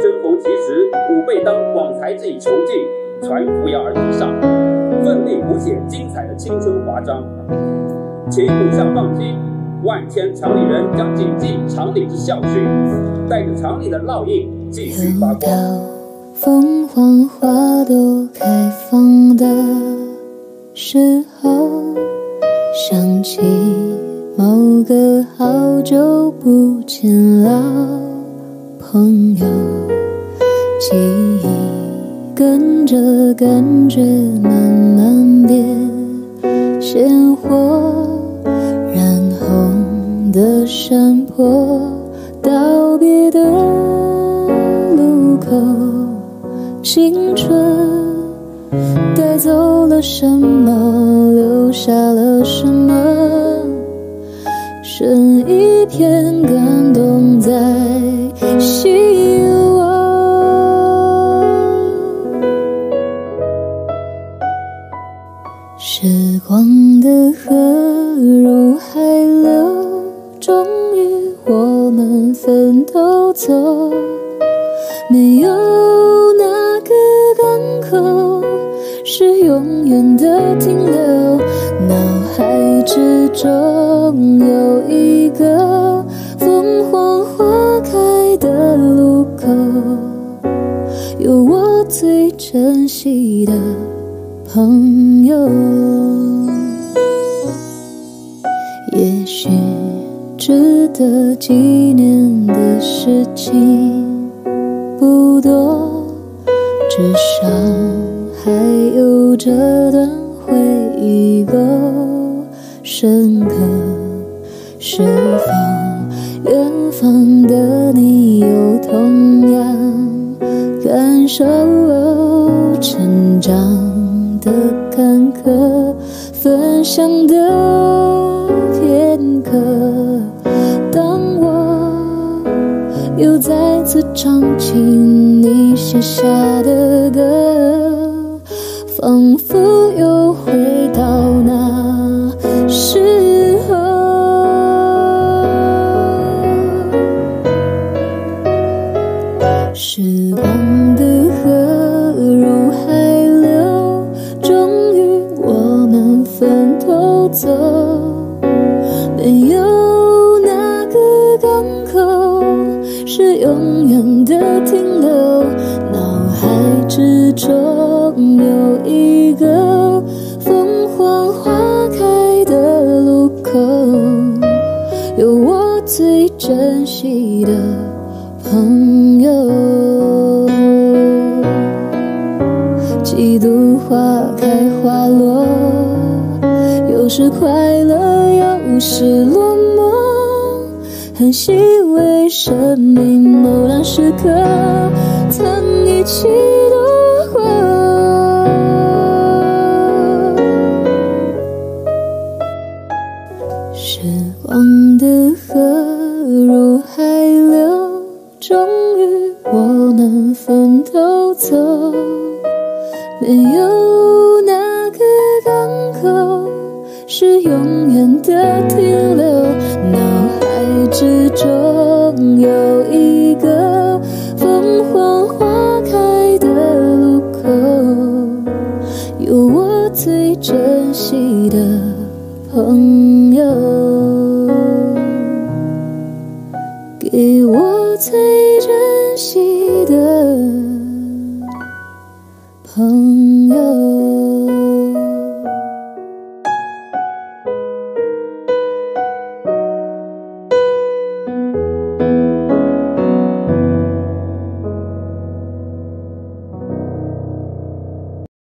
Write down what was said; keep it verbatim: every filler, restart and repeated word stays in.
身逢其时，吾辈当广才济穷尽，传扶摇而直上，奋力谱写精彩的青春华章。勤鼓向放心，万千常理人将谨记常理之校训，带着常理的烙印继续发光。凤凰花朵开放的时候，想起某个好久不见老朋友。 记忆跟着感觉慢慢变鲜活，染红的山坡，道别的路口，青春带走了什么，留下了什么，剩一片感动在心。 时光的河入海流，终于我们分头走。没有哪个港口是永远的停留，脑海之中有一个凤凰花开的路口，有我最珍惜的朋友。 也许值得纪念的事情不多，至少还有这段回忆够深刻。是否远方的你有同样感受？成长的坎坷，分享的 片刻，当我又再次唱起你写下的歌，仿佛又回到那时候。时光的河入海流，终于我们分头走。 没有哪个港口是永远的停留，脑海之中有一个凤凰花开的路口，有我最珍惜的朋友。几度花开花落，有时快乐。 有时落寞，很细微，生命某段时刻曾一起度过。时光的河入海流，终于我们分头走。没有哪个港口是永远的 停留，脑海之中有一个凤凰花开的路口，有我最珍惜的朋友，给我最珍惜的朋友。